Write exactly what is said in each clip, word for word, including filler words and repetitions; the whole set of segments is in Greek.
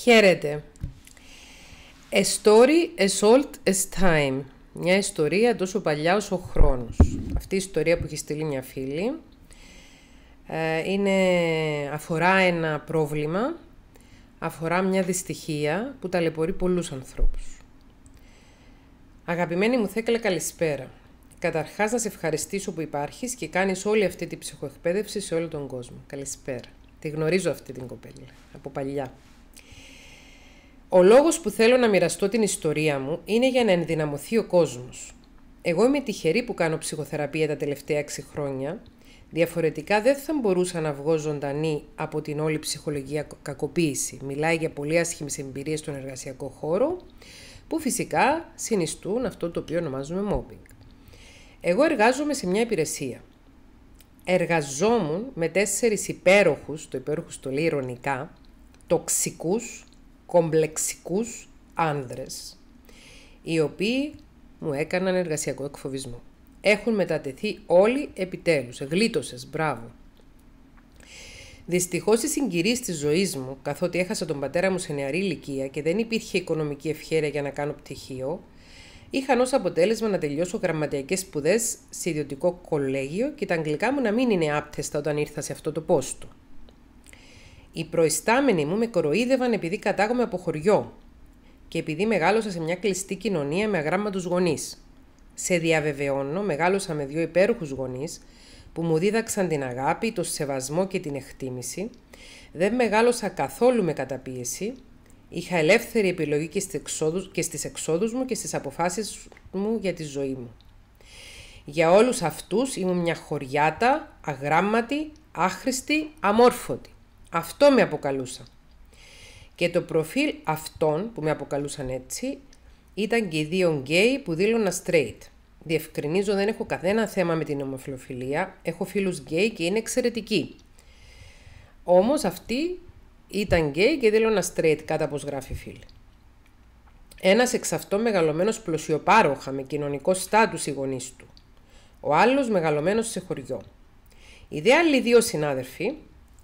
Χαίρετε. A story as old as time. Μια ιστορία τόσο παλιά όσο ο χρόνος. Αυτή η ιστορία που έχει στείλει μια φίλη είναι, αφορά ένα πρόβλημα, αφορά μια δυστυχία που ταλαιπωρεί πολλούς ανθρώπους. Αγαπημένη μου Θέκλα, καλησπέρα. Καταρχάς να σε ευχαριστήσω που υπάρχεις και κάνεις όλη αυτή την ψυχοεκπαίδευση σε όλο τον κόσμο. Καλησπέρα. Τη γνωρίζω αυτή την κοπέλα από παλιά. Ο λόγος που θέλω να μοιραστώ την ιστορία μου είναι για να ενδυναμωθεί ο κόσμος. Εγώ είμαι τυχερή που κάνω ψυχοθεραπεία τα τελευταία έξι χρόνια. Διαφορετικά δεν θα μπορούσα να βγω ζωντανή από την όλη ψυχολογική κακοποίηση. Μιλάει για πολύ άσχημες εμπειρίες στον εργασιακό χώρο, που φυσικά συνιστούν αυτό το οποίο ονομάζουμε mobbing. Εγώ εργάζομαι σε μια υπηρεσία. Εργαζόμουν με τέσσερις υπέροχους, το υπέροχους το λέει ειρωνικά, τοξικούς, κομπλεξικούς άνδρες, οι οποίοι μου έκαναν εργασιακό εκφοβισμό. Έχουν μετατεθεί όλοι επιτέλους. Εγλίτωσες, μπράβο. Δυστυχώς οι συγκυρίες της ζωής μου, καθότι έχασα τον πατέρα μου σε νεαρή ηλικία και δεν υπήρχε οικονομική ευχέρεια για να κάνω πτυχίο, είχαν ως αποτέλεσμα να τελειώσω γραμματειακές σπουδές σε ιδιωτικό κολέγιο και τα αγγλικά μου να μην είναι άπτεστα όταν ήρθα σε αυτό το πόστο. Οι προϊστάμενοι μου με κοροϊδεύαν επειδή κατάγομαι από χωριό και επειδή μεγάλωσα σε μια κλειστή κοινωνία με αγράμματους γονείς. Σε διαβεβαιώνω, μεγάλωσα με δύο υπέροχους γονείς που μου δίδαξαν την αγάπη, το σεβασμό και την εκτίμηση. Δεν μεγάλωσα καθόλου με καταπίεση. Είχα ελεύθερη επιλογή και στις εξόδους, και στις εξόδους μου και στις αποφάσεις μου για τη ζωή μου. Για όλους αυτούς ήμουν μια χωριάτα, αγράμματη, άχρηστη, αμόρφωτη. Αυτό με αποκαλούσα. Και το προφίλ αυτών που με αποκαλούσαν έτσι ήταν και οι δύο γκέι που δήλωνα straight. Διευκρινίζω, δεν έχω καθένα θέμα με την ομοφυλοφιλία. Έχω φίλους γκέι και είναι εξαιρετικοί. Όμως αυτοί ήταν γκέι και δήλωνα straight, κάτω από γράφει φίλοι. Ένας εξ αυτών μεγαλωμένος πλουσιοπάροχα με κοινωνικό στάτους οι γονείς του. Ο άλλος μεγαλωμένος σε χωριό. Οι δε άλλοι δύο συνάδελφοι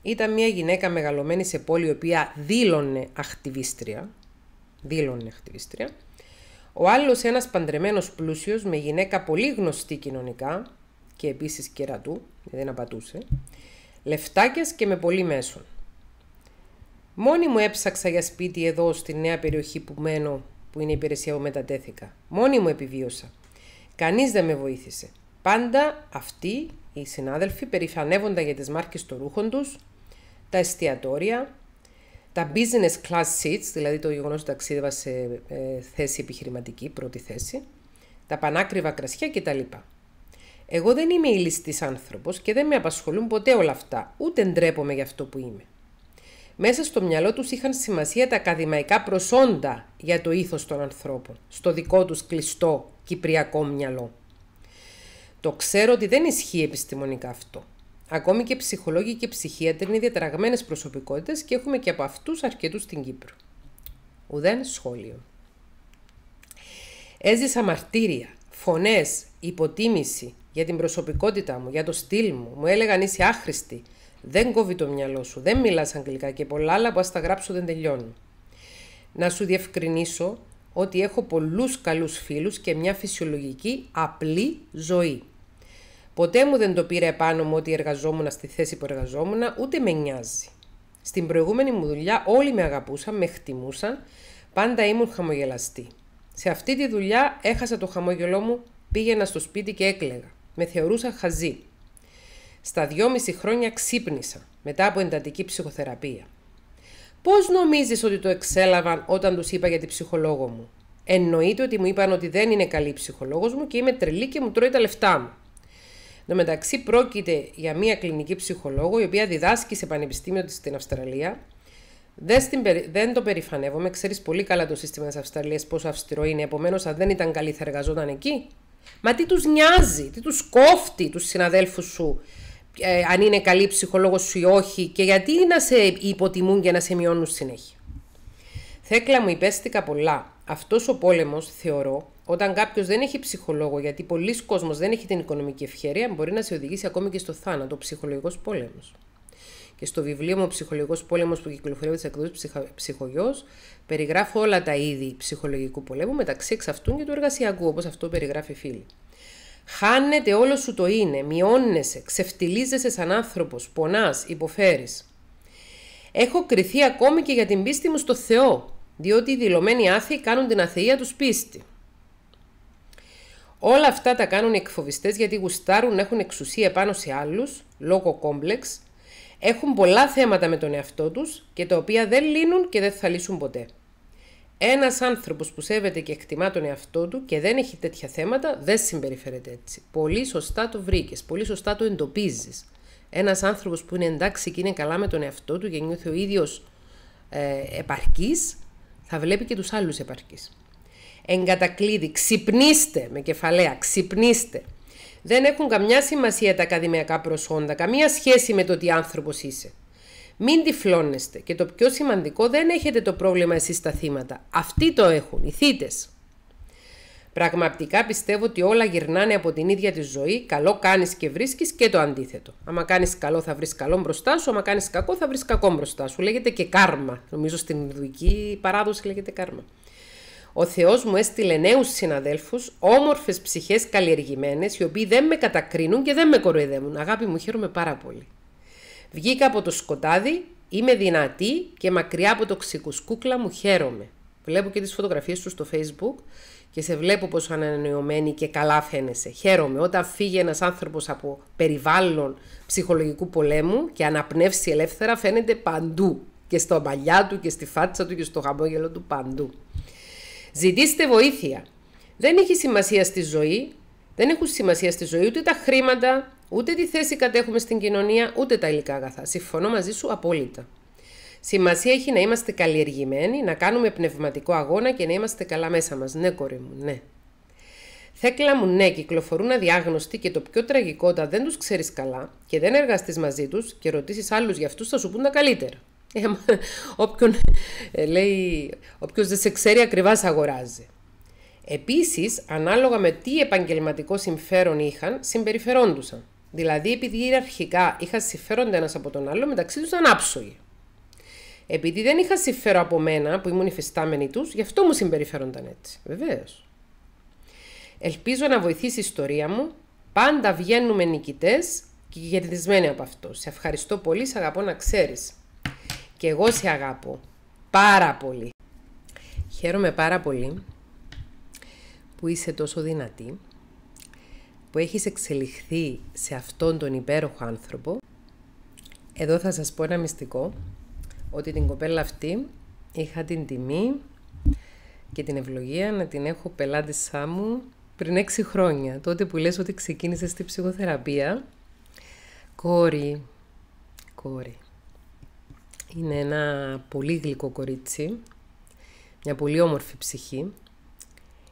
ήταν μια γυναίκα μεγαλωμένη σε πόλη, η οποία δήλωνε ακτιβίστρια. Δήλωνε ακτιβίστρια. Ο άλλος ένας παντρεμένος πλούσιος με γυναίκα πολύ γνωστή κοινωνικά και επίσης κερατού, δεν απατούσε, λεφτάκιας και με πολύ μέσον. Μόνη μου έψαξα για σπίτι εδώ στη νέα περιοχή που μένω, που είναι η υπηρεσία που μετατέθηκα. Μόνη μου επιβίωσα. Κανείς δεν με βοήθησε. Πάντα αυτοί οι συνάδελφοι περηφανεύονταν για τις μάρκες των ρούχων τους, τα εστιατόρια, τα business class seats, δηλαδή το γεγονός ότι ταξίδευα σε ε, θέση επιχειρηματική, πρώτη θέση, τα πανάκριβα κρασιά κτλ. Εγώ δεν είμαι ηλιστής άνθρωπος και δεν με απασχολούν ποτέ όλα αυτά, ούτε ντρέπομαι για αυτό που είμαι. Μέσα στο μυαλό τους είχαν σημασία τα ακαδημαϊκά προσόντα για το ήθος των ανθρώπων, στο δικό τους κλειστό κυπριακό μυαλό. Το ξέρω ότι δεν ισχύει επιστημονικά αυτό. Ακόμη και ψυχολόγοι και ψυχίατροι είναι διαταραγμένες προσωπικότητες και έχουμε και από αυτούς αρκετούς στην Κύπρο. Ουδέν σχόλιο. Έζησα μαρτύρια, φωνές, υποτίμηση για την προσωπικότητά μου, για το στυλ μου. Μου έλεγαν είσαι άχρηστη, δεν κόβει το μυαλό σου, δεν μιλάς αγγλικά και πολλά άλλα που ας τα γράψω δεν τελειώνουν. Να σου διευκρινίσω ότι έχω πολλούς καλούς φίλους και μια φυσιολογική απλή ζωή. Ποτέ μου δεν το πήρα επάνω μου ότι εργαζόμουν στη θέση που εργαζόμουν, ούτε με νοιάζει. Στην προηγούμενη μου δουλειά όλοι με αγαπούσαν, με χτιμούσαν, πάντα ήμουν χαμογελαστή. Σε αυτή τη δουλειά έχασα το χαμόγελό μου, πήγαινα στο σπίτι και έκλαιγα. Με θεωρούσα χαζή. Στα δυόμιση χρόνια ξύπνησα, μετά από εντατική ψυχοθεραπεία. Πώς νομίζεις ότι το εξέλαβαν όταν τους είπα για την ψυχολόγο μου? Εννοείται ότι μου είπαν ότι δεν είναι καλή η ψυχολόγος μου και είμαι τρελή και μου τρώει τα λεφτά μου. Εν τω μεταξύ, πρόκειται για μια κλινική ψυχολόγο η οποία διδάσκει σε πανεπιστήμιο της στην Αυστραλία. Δεν, στην, δεν το περηφανεύομαι, ξέρεις πολύ καλά το σύστημα της Αυστραλίας πόσο αυστηρό είναι. Επομένως, αν δεν ήταν καλή, θα εργαζόταν εκεί. Μα τι τους νοιάζει, τι τους κόφτει τους συναδέλφους σου, ε, αν είναι καλή ψυχολόγος σου ή όχι, και γιατί να σε υποτιμούν και να σε μειώνουν συνέχεια. Θέκλα μου, υπέστηκα πολλά. Αυτός ο πόλεμος, θεωρώ, όταν κάποιος δεν έχει ψυχολόγο, γιατί πολλοί κόσμος δεν έχει την οικονομική ευχέρεια, μπορεί να σε οδηγήσει ακόμη και στο θάνατο, ο ψυχολογικός πόλεμος. και στο βιβλίο μου «Ο Ψυχολογικός Πόλεμος» που κυκλοφορεί τις εκδόσεις Ψυχογιός, περιγράφω όλα τα είδη ψυχολογικού πολέμου, μεταξύ εξ αυτού και του εργασιακού, όπως αυτό περιγράφει η φίλη. Χάνεται όλο σου το είναι, μειώνεσαι, ξεφτιλίζεσαι σαν άνθρωπος, πονάς, υποφέρεις. Έχω κριθεί ακόμη και για την πίστη μου στο Θεό, διότι οι δηλωμένοι άθεοι κάνουν την αθεία τους πίστη. Όλα αυτά τα κάνουν οι εκφοβιστές γιατί γουστάρουν να έχουν εξουσία πάνω σε άλλους, λόγω κόμπλεξ, έχουν πολλά θέματα με τον εαυτό τους και τα οποία δεν λύνουν και δεν θα λύσουν ποτέ. Ένας άνθρωπος που σέβεται και εκτιμά τον εαυτό του και δεν έχει τέτοια θέματα δεν συμπεριφέρεται έτσι. Πολύ σωστά το βρήκες, πολύ σωστά το εντοπίζεις. Ένας άνθρωπος που είναι εντάξει και είναι καλά με τον εαυτό του και νιώθει ο ίδιος ε, επαρκής, θα βλέπει και τους άλλους επαρκείς. Εν κατακλείδη, ξυπνήστε με κεφαλαία, ξυπνήστε. Δεν έχουν καμιά σημασία τα ακαδημαϊκά προσόντα, καμία σχέση με το τι άνθρωπος είσαι. Μην τυφλώνεστε και το πιο σημαντικό, δεν έχετε το πρόβλημα εσείς τα θύματα. Αυτοί το έχουν, οι θύτες. Πραγματικά πιστεύω ότι όλα γυρνάνε από την ίδια τη ζωή. Καλό κάνεις και βρίσκεις και το αντίθετο. Άμα κάνεις καλό θα βρεις καλό μπροστά σου, άμα κάνεις κακό θα βρεις κακό μπροστά σου. Λέγεται και κάρμα. Νομίζω στην ινδουική παράδοση λέγεται κάρμα. Ο Θεός μου έστειλε νέους συναδέλφους, όμορφες ψυχές καλλιεργημένες, οι οποίοι δεν με κατακρίνουν και δεν με κοροϊδεύουν. Αγάπη μου, χαίρομαι πάρα πολύ. Βγήκα από το σκοτάδι, είμαι δυνατή και μακριά από το ξικουσκούκλα μου, χαίρομαι. Βλέπω και τις φωτογραφίες του στο Facebook και σε βλέπω πως ανανεωμένη και καλά φαίνεσαι. Χαίρομαι. Όταν φύγει ένας άνθρωπος από περιβάλλον ψυχολογικού πολέμου και αναπνεύσει ελεύθερα, φαίνεται παντού. Και στο μαλλιά του και στη φάτσα του και στο χαμόγελο του, παντού. Ζητήστε βοήθεια. Δεν έχει σημασία στη ζωή, δεν έχουν σημασία στη ζωή ούτε τα χρήματα, ούτε τη θέση κατέχουμε στην κοινωνία, ούτε τα υλικά αγαθά. Συμφωνώ μαζί σου απόλυτα. Σημασία έχει να είμαστε καλλιεργημένοι, να κάνουμε πνευματικό αγώνα και να είμαστε καλά μέσα μας. Ναι, κόρη μου, ναι. Θέκλα μου, ναι, κυκλοφορούν αδιάγνωστοι και το πιο τραγικό, όταν δεν τους ξέρεις καλά και δεν εργαστείς μαζί τους και ρωτήσεις άλλους για αυτούς, θα σου πούν τα καλύτερα. Ε, όποιον, ε, λέει, όποιος δεν σε ξέρει ακριβά αγοράζει. Επίσης, ανάλογα με τι επαγγελματικό συμφέρον είχαν, συμπεριφερόντουσαν. Δηλαδή, επειδή ιεραρχικά είχαν συμφέροντα ένας από τον άλλο, μεταξύ τους ήταν άψογοι. Επειδή δεν είχα συμφέρον από μένα που ήμουν υφιστάμενοι τους, γι' αυτό μου συμπεριφέρονταν έτσι. Βεβαίως. Ελπίζω να βοηθήσει η ιστορία μου. Πάντα βγαίνουμε νικητές και κερδισμένοι από αυτό. Σε ευχαριστώ πολύ, σε αγαπώ να ξέρεις. Και εγώ σε αγάπω πάρα πολύ. Χαίρομαι πάρα πολύ που είσαι τόσο δυνατή, που έχεις εξελιχθεί σε αυτόν τον υπέροχο άνθρωπο. Εδώ θα σας πω ένα μυστικό, ότι την κοπέλα αυτή είχα την τιμή και την ευλογία να την έχω πελάτησά μου πριν έξι χρόνια. Τότε που λες ότι ξεκίνησες τη ψυχοθεραπεία. Κόρη, κόρη. Είναι ένα πολύ γλυκό κορίτσι, μια πολύ όμορφη ψυχή.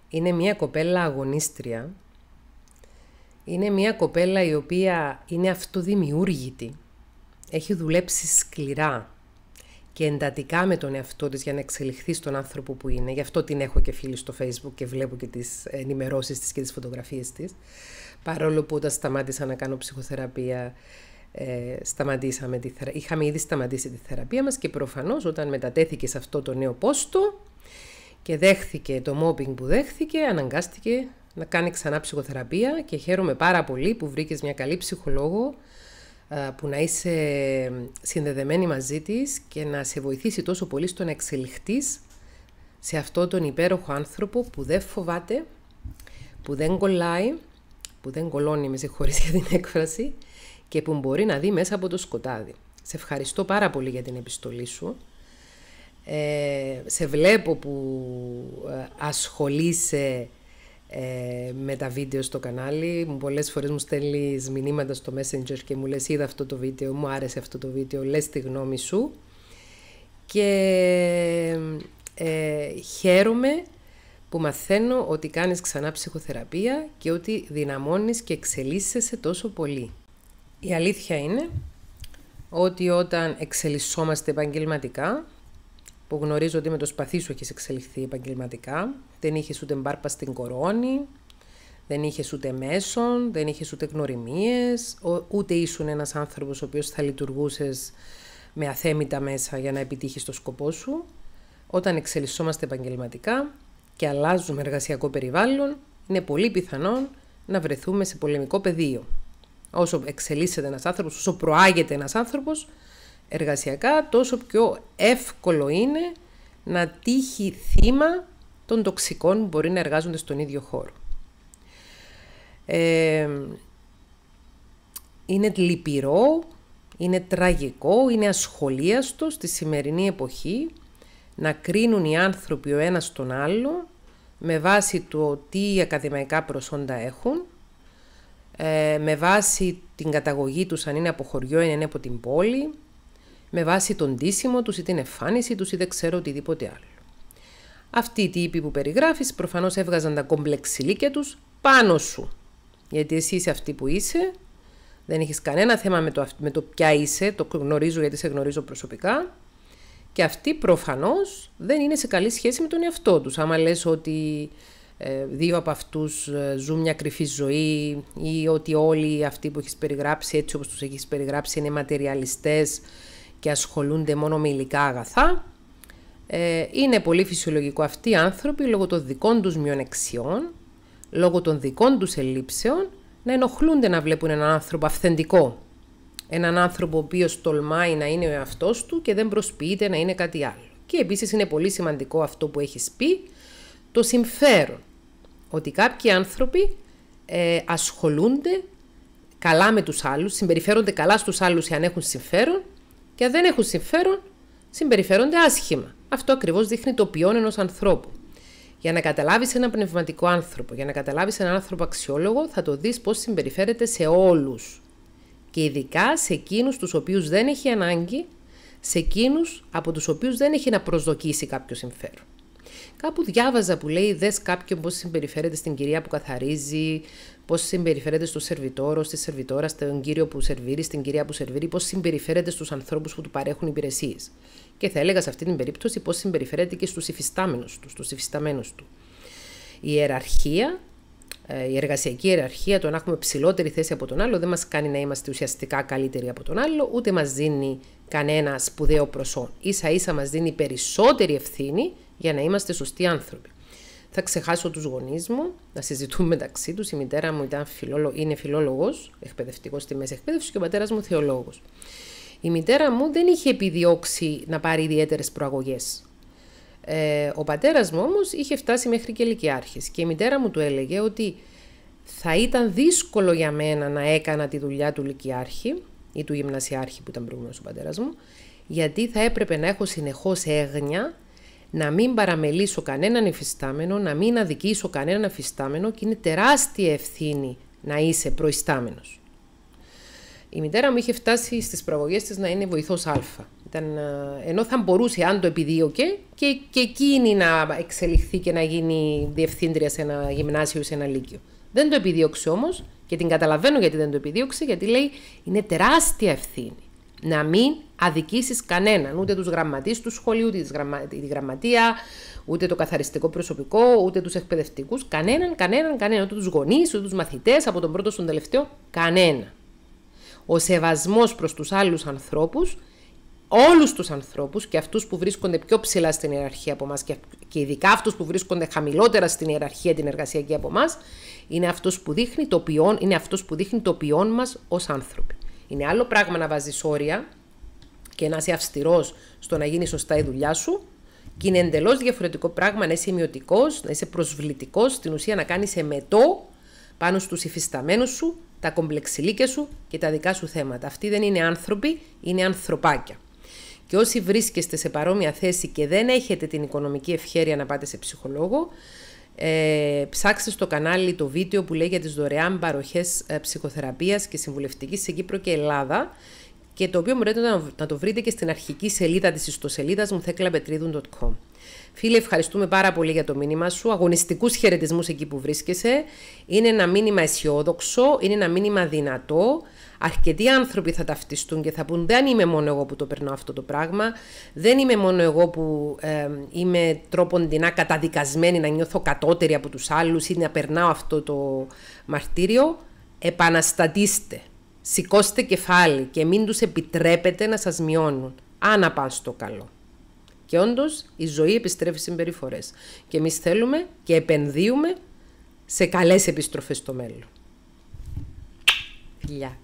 Είναι μια κοπέλα αγωνίστρια. Είναι μια κοπέλα η οποία είναι αυτοδημιούργητη. Έχει δουλέψει σκληρά και εντατικά με τον εαυτό της για να εξελιχθεί στον άνθρωπο που είναι. Γι' αυτό την έχω και φίλη στο Facebook και βλέπω και τις ενημερώσεις της και τις φωτογραφίες της. Παρόλο που όταν σταμάτησα να κάνω ψυχοθεραπεία, Ε, σταματήσαμε τη θερα... είχαμε ήδη σταματήσει τη θεραπεία μας και προφανώς όταν μετατέθηκε σε αυτό το νέο πόστο και δέχθηκε το μόπινγκ που δέχθηκε, αναγκάστηκε να κάνει ξανά ψυχοθεραπεία και χαίρομαι πάρα πολύ που βρήκες μια καλή ψυχολόγο α, που να είσαι συνδεδεμένη μαζί της και να σε βοηθήσει τόσο πολύ στο να εξελιχθείς σε αυτόν τον υπέροχο άνθρωπο που δεν φοβάται, που δεν κολλάει, που δεν κολώνει, με συγχωρείς για την έκφραση, και που μπορεί να δει μέσα από το σκοτάδι. Σε ευχαριστώ πάρα πολύ για την επιστολή σου. Ε, σε βλέπω που ασχολείσαι ε, με τα βίντεο στο κανάλι. Πολλές φορές μου στέλνεις μηνύματα στο Messenger και μου λες είδα αυτό το βίντεο, μου άρεσε αυτό το βίντεο, λες τη γνώμη σου. Και ε, χαίρομαι που μαθαίνω ότι κάνεις ξανά ψυχοθεραπεία και ότι δυναμώνεις και εξελίσσεσαι τόσο πολύ. Η αλήθεια είναι ότι όταν εξελισσόμαστε επαγγελματικά, που γνωρίζω ότι με το σπαθί σου έχεις εξελιχθεί επαγγελματικά, δεν είχες ούτε μπάρπα στην κορώνη, δεν είχες ούτε μέσον, δεν είχες ούτε γνωριμίες, ούτε ήσουν ένας άνθρωπος ο οποίος θα λειτουργούσες με αθέμητα μέσα για να επιτύχεις το σκοπό σου. Όταν εξελισσόμαστε επαγγελματικά και αλλάζουμε εργασιακό περιβάλλον, είναι πολύ πιθανόν να βρεθούμε σε πολεμικό πεδίο. Όσο εξελίσσεται ένας άνθρωπος, όσο προάγεται ένας άνθρωπος εργασιακά, τόσο πιο εύκολο είναι να τύχει θύμα των τοξικών που μπορεί να εργάζονται στον ίδιο χώρο. Ε, είναι λυπηρό, είναι τραγικό, είναι ασχολίαστο στη σημερινή εποχή να κρίνουν οι άνθρωποι ο ένας τον άλλο με βάση το τι ακαδημαϊκά προσόντα έχουν, με βάση την καταγωγή τους, αν είναι από χωριό ή αν είναι από την πόλη, με βάση τον ντύσιμο τους ή την εμφάνιση τους ή δεν ξέρω οτιδήποτε άλλο. Αυτοί οι τύποι που περιγράφεις προφανώς έβγαζαν τα κομπλεξιλίκια τους πάνω σου. Γιατί εσύ είσαι αυτή που είσαι, δεν έχεις κανένα θέμα με το, με το ποια είσαι, το γνωρίζω γιατί σε γνωρίζω προσωπικά. Και αυτοί προφανώς δεν είναι σε καλή σχέση με τον εαυτό τους. Άμα λες ότι ε, δύο από αυτούς ζουν μια κρυφή ζωή ή ότι όλοι αυτοί που έχεις περιγράψει έτσι όπως τους έχεις περιγράψει είναι ματεριαλιστές και ασχολούνται μόνο με υλικά αγαθά, ε, είναι πολύ φυσιολογικό αυτοί οι άνθρωποι λόγω των δικών τους μειονεξιών, λόγω των δικών τους ελλείψεων να ενοχλούνται να βλέπουν έναν άνθρωπο αυθεντικό. Έναν άνθρωπο ο οποίος τολμάει να είναι ο εαυτός του και δεν προσποιείται να είναι κάτι άλλο. Και επίσης είναι πολύ σημαντικό αυτό που έχεις πει, το συμφέρον. Ότι κάποιοι άνθρωποι ε, ασχολούνται καλά με τους άλλους, συμπεριφέρονται καλά στους άλλους εάν έχουν συμφέρον και αν δεν έχουν συμφέρον συμπεριφέρονται άσχημα. Αυτό ακριβώς δείχνει το ποιόν ενός ανθρώπου. Για να καταλάβεις έναν πνευματικό άνθρωπο, για να καταλάβεις έναν άνθρωπο αξιόλογο, θα το δεις πώς συμπεριφέρεται σε όλους. Και ειδικά σε εκείνους τους οποίους δεν έχει ανάγκη, σε εκείνους από τους οποίους δεν έχει να προσδοκίσει κάποιο συμφέρον. Κάπου διάβαζα που λέει δες κάποιον πώς συμπεριφέρεται στην κυρία που καθαρίζει, πώς συμπεριφέρεται στο σερβιτόρο, στη σερβιτόρα, στον κύριο που σερβίρει, στην κυρία που σερβίρει, πώς συμπεριφέρεται στους ανθρώπους που του παρέχουν υπηρεσίες. Και θα έλεγα σε αυτή την περίπτωση πώς συμπεριφέρεται και στους υφιστάμενους του, στους υφισταμένους του. Η ιεραρχία. Η εργασιακή ιεραρχία, το να έχουμε ψηλότερη θέση από τον άλλο, δεν μας κάνει να είμαστε ουσιαστικά καλύτεροι από τον άλλο, ούτε μας δίνει κανένα σπουδαίο προσόν. Ίσα ίσα μας δίνει περισσότερη ευθύνη για να είμαστε σωστοί άνθρωποι. Θα ξεχάσω τους γονείς μου, να συζητούν μεταξύ τους. Η μητέρα μου ήταν φιλόλο... είναι φιλόλογος, εκπαιδευτικός στη μέση εκπαίδευση, και ο πατέρας μου θεολόγος. Η μητέρα μου δεν είχε επιδιώξει να πάρει ιδιαίτερες προαγωγές. Ε, ο πατέρας μου όμως είχε φτάσει μέχρι και λυκειάρχης και η μητέρα μου του έλεγε ότι θα ήταν δύσκολο για μένα να έκανα τη δουλειά του λυκειάρχη ή του γυμνασιάρχη που ήταν προηγούμενος ο πατέρας μου, γιατί θα έπρεπε να έχω συνεχώς έγνοια, να μην παραμελήσω κανέναν υφιστάμενο, να μην αδικήσω κανέναν υφιστάμενο, και είναι τεράστια ευθύνη να είσαι προϊστάμενος. Η μητέρα μου είχε φτάσει στις προαγωγές της να είναι βοηθός Α. Ήταν, ενώ θα μπορούσε, αν το επιδίωκε, και, και εκείνη να εξελιχθεί και να γίνει διευθύντρια σε ένα γυμνάσιο ή σε ένα λύκειο. Δεν το επιδίωξε όμως, και την καταλαβαίνω γιατί δεν το επιδίωξε, γιατί λέει είναι τεράστια ευθύνη να μην αδικήσεις κανέναν, ούτε τους γραμματείς του σχολείου, ούτε τη γραμματεία, ούτε το καθαριστικό προσωπικό, ούτε τους εκπαιδευτικούς. Κανέναν, κανέναν, κανέναν. Ούτε τους γονείς, ούτε τους μαθητές, από τον πρώτο στον τελευταίο, κανένα. Ο σεβασμός προς τους άλλους ανθρώπους, όλους τους ανθρώπους, και αυτούς που βρίσκονται πιο ψηλά στην ιεραρχία από εμάς και ειδικά αυτούς που βρίσκονται χαμηλότερα στην ιεραρχία την εργασιακή από εμάς, είναι αυτός που δείχνει το ποιόν, είναι αυτός που δείχνει το ποιόν μας ως άνθρωποι. Είναι άλλο πράγμα να βάζεις όρια και να είσαι αυστηρός στο να γίνει σωστά η δουλειά σου, και είναι εντελώς διαφορετικό πράγμα να είσαι μειωτικός, να είσαι προσβλητικός, στην ουσία να κάνεις εμετό πάνω στους υφισταμένους σου, τα κομπλεξιλίκια σου και τα δικά σου θέματα. Αυτοί δεν είναι άνθρωποι, είναι ανθρωπάκια. Και όσοι βρίσκεστε σε παρόμοια θέση και δεν έχετε την οικονομική ευχέρεια να πάτε σε ψυχολόγο, ε, ψάξτε στο κανάλι το βίντεο που λέει για τις δωρεάν παροχές ψυχοθεραπείας και συμβουλευτικής σε Κύπρο και Ελλάδα, και το οποίο μπορείτε να το βρείτε και στην αρχική σελίδα της ιστοσελίδας μου, θέκλα πετρίδου τελεία κομ. Φίλε, ευχαριστούμε πάρα πολύ για το μήνυμα σου. Αγωνιστικούς χαιρετισμούς εκεί που βρίσκεσαι. Είναι ένα μήνυμα αισιόδοξο, είναι ένα μήνυμα δυνατό. Αρκετοί άνθρωποι θα ταυτιστούν και θα πούν δεν είμαι μόνο εγώ που το περνάω αυτό το πράγμα, δεν είμαι μόνο εγώ που ε, είμαι τρόποντινά καταδικασμένη να νιώθω κατώτερη από τους άλλους ή να περνάω αυτό το μαρτύριο. Επαναστατήστε, σηκώστε κεφάλι και μην τους επιτρέπετε να σας μειώνουν. άνα πας στο καλό. Και όντως η ζωή επιστρέφει συμπεριφορές. Και εμείς θέλουμε και επενδύουμε σε καλές επιστροφές στο μέλλον. Φιλιά.